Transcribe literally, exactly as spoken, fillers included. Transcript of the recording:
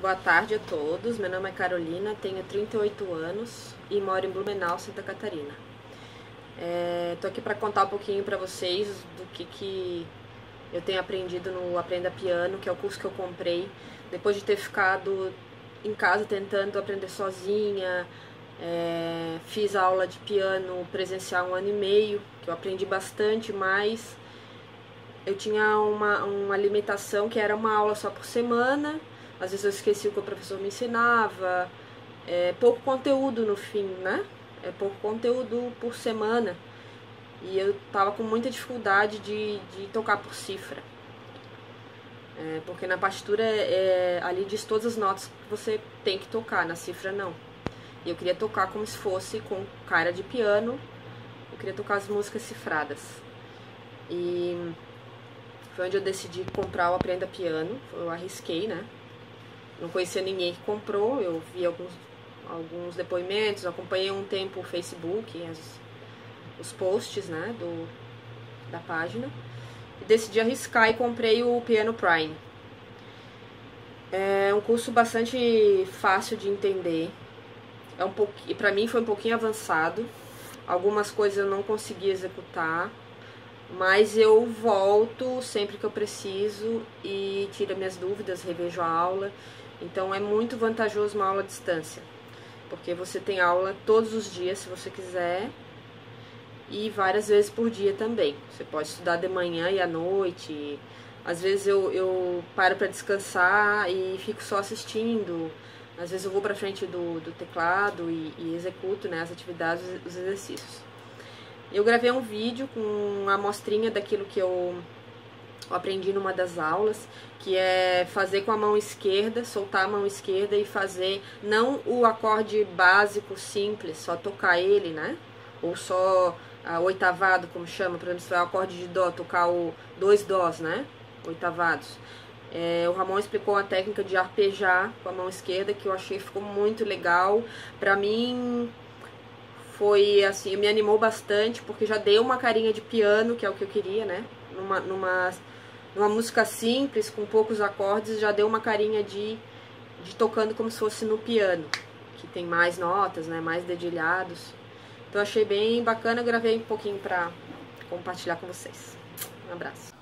Boa tarde a todos, meu nome é Carolina, tenho trinta e oito anos e moro em Blumenau, Santa Catarina. Estou é, aqui para contar um pouquinho para vocês do que, que eu tenho aprendido no Aprenda Piano, que é o curso que eu comprei, depois de ter ficado em casa tentando aprender sozinha. É, fiz aula de piano presencial um ano e meio, que eu aprendi bastante, mas eu tinha uma, uma limitação que era uma aula só por semana. Às vezes eu esqueci o que o professor me ensinava, é pouco conteúdo no fim, né? É pouco conteúdo por semana. E eu tava com muita dificuldade de, de tocar por cifra. É, porque na partitura, é, ali diz todas as notas que você tem que tocar, na cifra não. E eu queria tocar como se fosse com cara de piano, eu queria tocar as músicas cifradas. E foi onde eu decidi comprar o Aprenda Piano, eu arrisquei, né? Não conhecia ninguém que comprou, eu vi alguns, alguns depoimentos, acompanhei um tempo o Facebook, as, os posts, né, do, da página. E decidi arriscar e comprei o Piano Prime. É um curso bastante fácil de entender, é um pouco, e pra mim foi um pouquinho avançado. Algumas coisas eu não consegui executar, mas eu volto sempre que eu preciso e tiro minhas dúvidas, revejo a aula. Então é muito vantajoso uma aula à distância, porque você tem aula todos os dias, se você quiser, e várias vezes por dia também. Você pode estudar de manhã e à noite. Às vezes eu, eu paro para descansar e fico só assistindo. Às vezes eu vou para frente do, do teclado e, e executo, né, as atividades, os exercícios. Eu gravei um vídeo com uma amostrinha daquilo que eu aprendi numa das aulas, que é fazer com a mão esquerda, soltar a mão esquerda e fazer não o acorde básico, simples, só tocar ele, né? Ou só a oitavado, como chama, por exemplo, se é o acorde de dó, tocar o dois dós, né? Oitavados. É, o Ramon explicou uma técnica de arpejar com a mão esquerda, que eu achei ficou muito legal. Pra mim... foi assim, me animou bastante, porque já deu uma carinha de piano, que é o que eu queria, né? Numa, numa, numa música simples, com poucos acordes, já deu uma carinha de, de tocando como se fosse no piano, que tem mais notas, né? Mais dedilhados. Então achei bem bacana, eu gravei um pouquinho pra compartilhar com vocês. Um abraço.